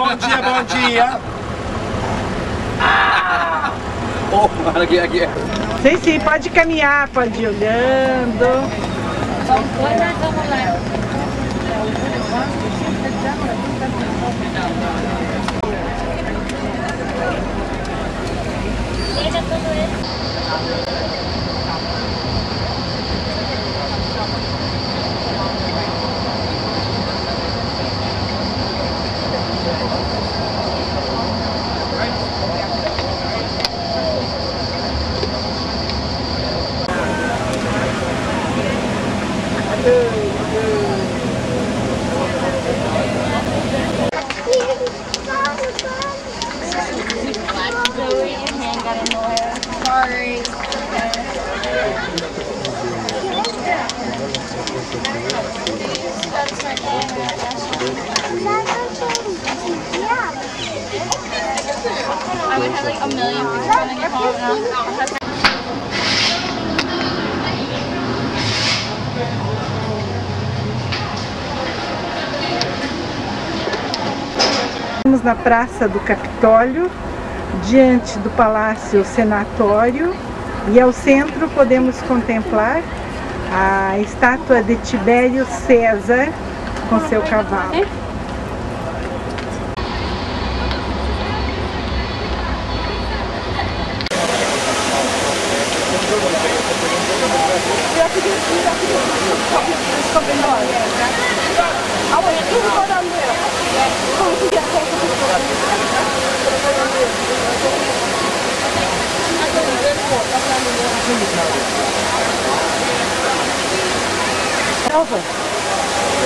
Bom dia, bom dia. Oh, mano, aqui. Sim, pode caminhar, pode ir olhando. Vamos lá. I would have like a million people when I get home and I'll have Estamos na Praça do Capitólio, diante do Palácio Senatório, e ao centro podemos contemplar a estátua de Tibério César com seu cavalo. Over.